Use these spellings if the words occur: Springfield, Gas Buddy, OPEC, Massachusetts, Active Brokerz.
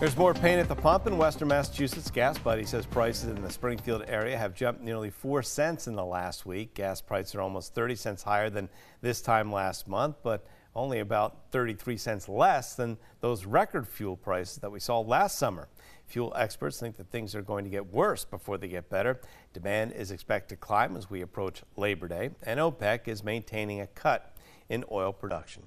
There's more pain at the pump in western Massachusetts. Gas Buddy says prices in the Springfield area have jumped nearly 4 cents in the last week. Gas prices are almost 30 cents higher than this time last month, but only about 33 cents less than those record fuel prices that we saw last summer. Fuel experts think that things are going to get worse before they get better. Demand is expected to climb as we approach Labor Day, and OPEC is maintaining a cut in oil production.